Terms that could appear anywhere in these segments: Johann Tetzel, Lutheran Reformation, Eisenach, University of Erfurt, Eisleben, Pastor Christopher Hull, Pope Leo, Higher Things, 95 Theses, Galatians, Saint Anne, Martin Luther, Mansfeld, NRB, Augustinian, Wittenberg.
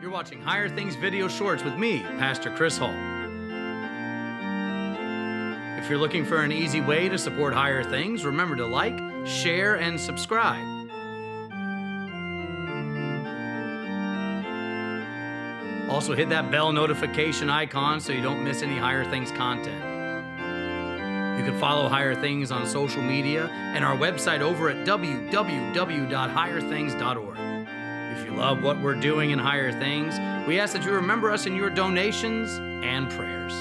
You're watching Higher Things Video Shorts with me, Pastor Chris Hull. If you're looking for an easy way to support Higher Things, remember to like, share, and subscribe. Also hit that bell notification icon so you don't miss any Higher Things content. You can follow Higher Things on social media and our website over at www.higherthings.org. If you love what we're doing in Higher Things, we ask that you remember us in your donations and prayers.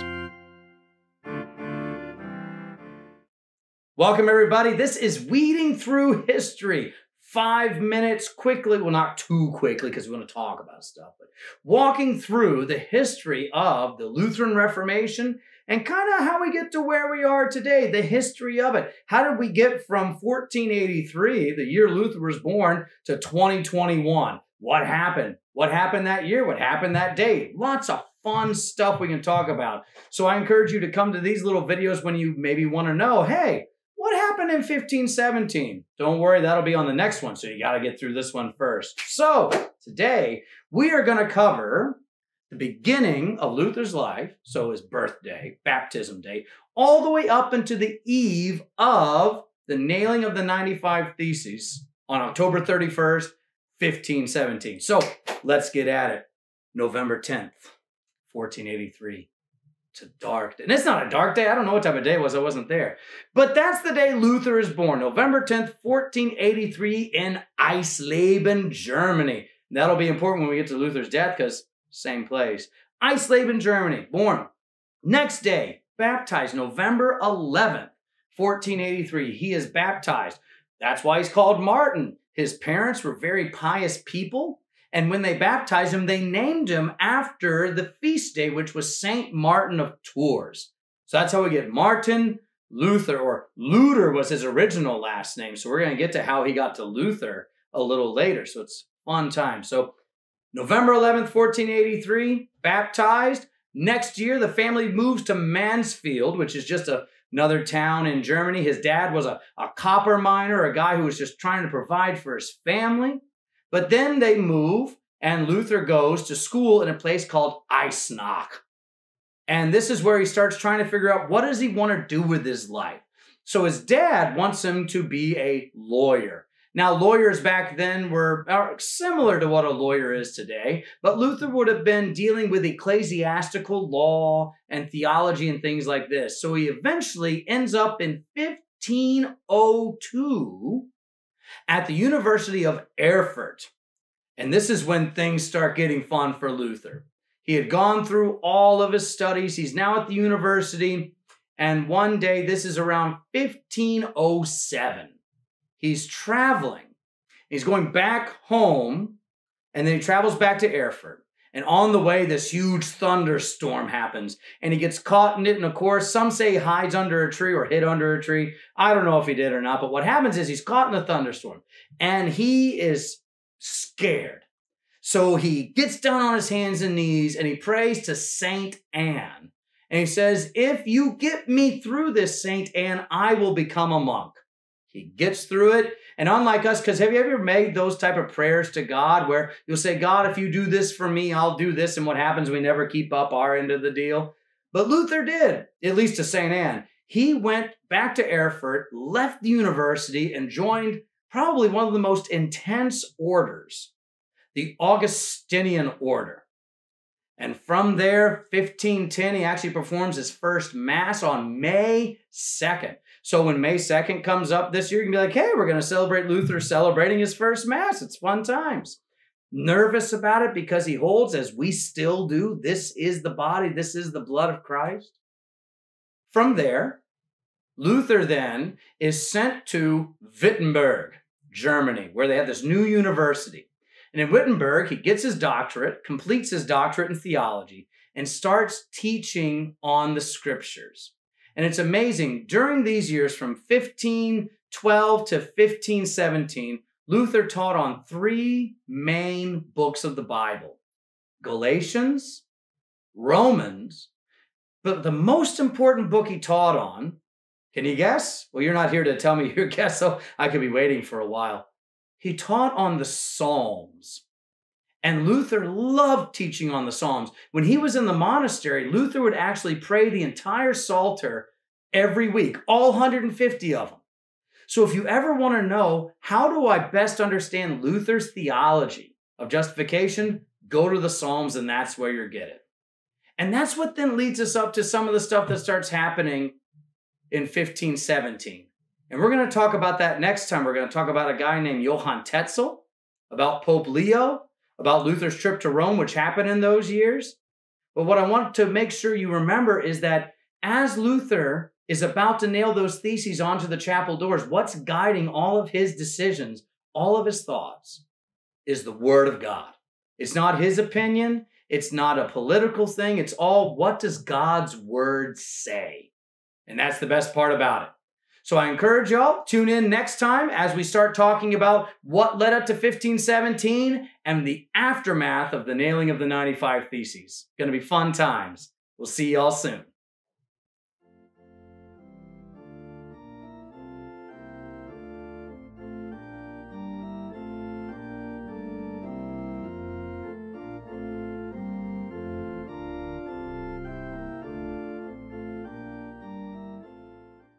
Welcome, everybody. This is Weeding Through History. 5 minutes quickly, well, not too quickly because we want to talk about stuff, but walking through the history of the Lutheran Reformation and kind of how we get to where we are today, the history of it. How did we get from 1483, the year Luther was born, to 2021? What happened? What happened that year? What happened that day? Lots of fun stuff we can talk about. So I encourage you to come to these little videos when you maybe want to know, hey, what happened in 1517? Don't worry, that'll be on the next one, so you got to get through this one first. So today, we are going to cover the beginning of Luther's life, so his birthday, baptism day, all the way up into the eve of the nailing of the 95 Theses on October 31st, 1517. So let's get at it. November 10th, 1483. It's a dark day. And it's not a dark day. I don't know what type of day it was. I wasn't there. But that's the day Luther is born, November 10th, 1483 in Eisleben, Germany. And that'll be important when we get to Luther's death because same place. Eisleben, Germany, born. Next day, baptized November 11th, 1483. He is baptized. That's why he's called Martin. His parents were very pious people. And when they baptized him, they named him after the feast day, which was Saint Martin of Tours. So that's how we get Martin Luther, or Luther was his original last name. So we're going to get to how he got to Luther a little later. So it's fun time. So November 11th, 1483, baptized. Next year, the family moves to Mansfeld, which is just another town in Germany. His dad was a copper miner, a guy who was just trying to provide for his family. But then they move, and Luther goes to school in a place called Eisenach. And this is where he starts trying to figure out what does he want to do with his life. So his dad wants him to be a lawyer. Now, lawyers back then are similar to what a lawyer is today, but Luther would have been dealing with ecclesiastical law and theology and things like this. So he eventually ends up in 1502 at the University of Erfurt. And this is when things start getting fun for Luther. He had gone through all of his studies. He's now at the university. And one day, this is around 1507. He's traveling. He's going back home. And then he travels back to Erfurt. And on the way, this huge thunderstorm happens, and he gets caught in it. And of course, some say he hides under a tree or hid under a tree. I don't know if he did or not, but what happens is he's caught in a thunderstorm, and he is scared. So he gets down on his hands and knees, and he prays to Saint Anne. And he says, if you get me through this, Saint Anne, I will become a monk. He gets through it. And unlike us, because have you ever made those type of prayers to God where you'll say, God, if you do this for me, I'll do this. And what happens? We never keep up our end of the deal. But Luther did, at least to St. Anne. He went back to Erfurt, left the university, and joined probably one of the most intense orders, the Augustinian order. And from there, 1510, he actually performs his first mass on May 2nd. So when May 2nd comes up this year, you can be like, hey, we're going to celebrate Luther celebrating his first mass. It's fun times. Nervous about it because he holds, as we still do, this is the body, this is the blood of Christ. From there, Luther then is sent to Wittenberg, Germany, where they have this new university. And in Wittenberg, he gets his doctorate, completes his doctorate in theology, and starts teaching on the scriptures. And it's amazing, during these years from 1512 to 1517, Luther taught on three main books of the Bible: Galatians, Romans, but the most important book he taught on, can you guess? Well, you're not here to tell me your guess, so I could be waiting for a while. He taught on the Psalms. And Luther loved teaching on the Psalms. When he was in the monastery, Luther would actually pray the entire Psalter every week, all 150 of them. So if you ever want to know, how do I best understand Luther's theology of justification? Go to the Psalms, and that's where you'll get it. And that's what then leads us up to some of the stuff that starts happening in 1517. And we're going to talk about that next time. We're going to talk about a guy named Johann Tetzel, about Pope Leo, about Luther's trip to Rome, which happened in those years. But what I want to make sure you remember is that as Luther is about to nail those theses onto the chapel doors, what's guiding all of his decisions, all of his thoughts, is the Word of God. It's not his opinion. It's not a political thing. It's all, what does God's Word say? And that's the best part about it. So I encourage y'all, tune in next time as we start talking about what led up to 1517 and the aftermath of the nailing of the 95 Theses. Going to be fun times. We'll see y'all soon.